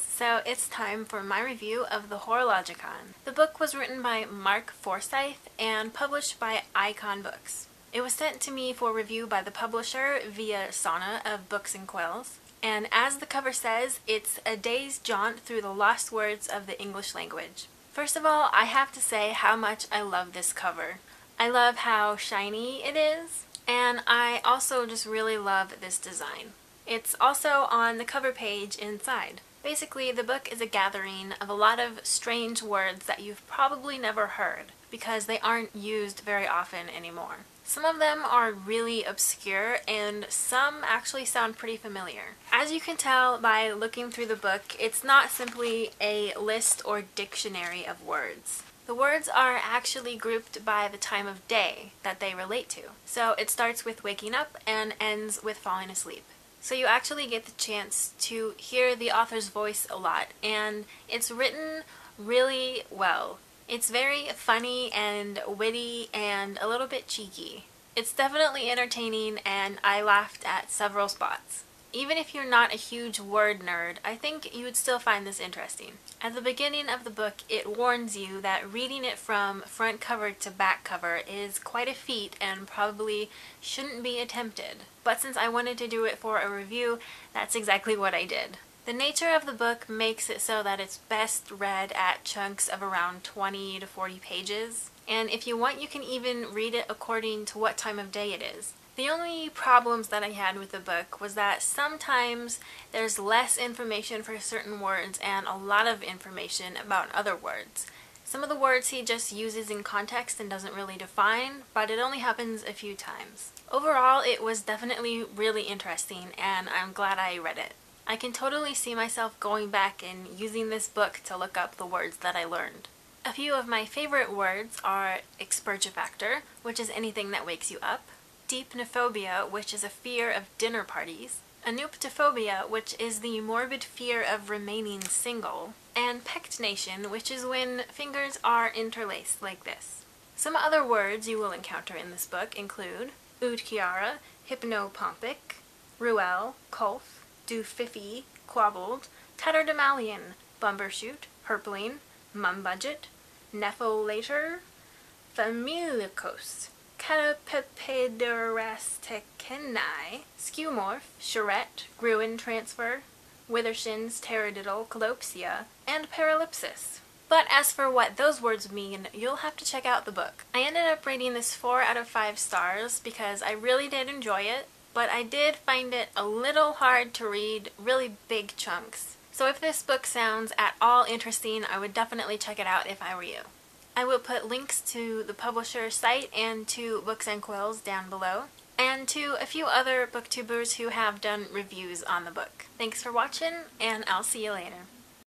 guys, so it's time for my review of the Horologicon. The book was written by Mark Forsyth and published by Icon Books. It was sent to me for review by the publisher via Sanne of Books and Quills. And as the cover says, it's a day's jaunt through the lost words of the English language. First of all, I have to say how much I love this cover. I love how shiny it is, and I also just really love this design. It's also on the cover page inside. Basically, the book is a gathering of a lot of strange words that you've probably never heard, because they aren't used very often anymore. Some of them are really obscure, and some actually sound pretty familiar. As you can tell by looking through the book, it's not simply a list or dictionary of words. The words are actually grouped by the time of day that they relate to. So it starts with waking up and ends with falling asleep. So you actually get the chance to hear the author's voice a lot, and it's written really well. It's very funny and witty and a little bit cheeky. It's definitely entertaining, and I laughed at several spots. Even if you're not a huge word nerd, I think you would still find this interesting. At the beginning of the book, it warns you that reading it from front cover to back cover is quite a feat and probably shouldn't be attempted. But since I wanted to do it for a review, that's exactly what I did. The nature of the book makes it so that it's best read at chunks of around 20 to 40 pages, and if you want you can even read it according to what time of day it is. The only problems that I had with the book was that sometimes there's less information for certain words and a lot of information about other words. Some of the words he just uses in context and doesn't really define, but it only happens a few times. Overall, it was definitely really interesting, and I'm glad I read it. I can totally see myself going back and using this book to look up the words that I learned. A few of my favorite words are expergefactor, which is anything that wakes you up, deepnophobia, which is a fear of dinner parties, anuptophobia, which is the morbid fear of remaining single, and pectination, which is when fingers are interlaced like this. Some other words you will encounter in this book include oudkiara, hypnopompic, ruel, colf, dufifi, quabbled, tatterdemalion, bumbershoot, herpling, mumbudget, nepholater, familicos, catapepederasticini, skeuomorph, charette, Gruen transfer, withershins, taradiddle, colopsia, and paralipsis. But as for what those words mean, you'll have to check out the book. I ended up rating this 4 out of 5 stars because I really did enjoy it, but I did find it a little hard to read really big chunks. So if this book sounds at all interesting, I would definitely check it out if I were you. I will put links to the publisher's site and to Books and Quills down below, and to a few other booktubers who have done reviews on the book. Thanks for watching, and I'll see you later.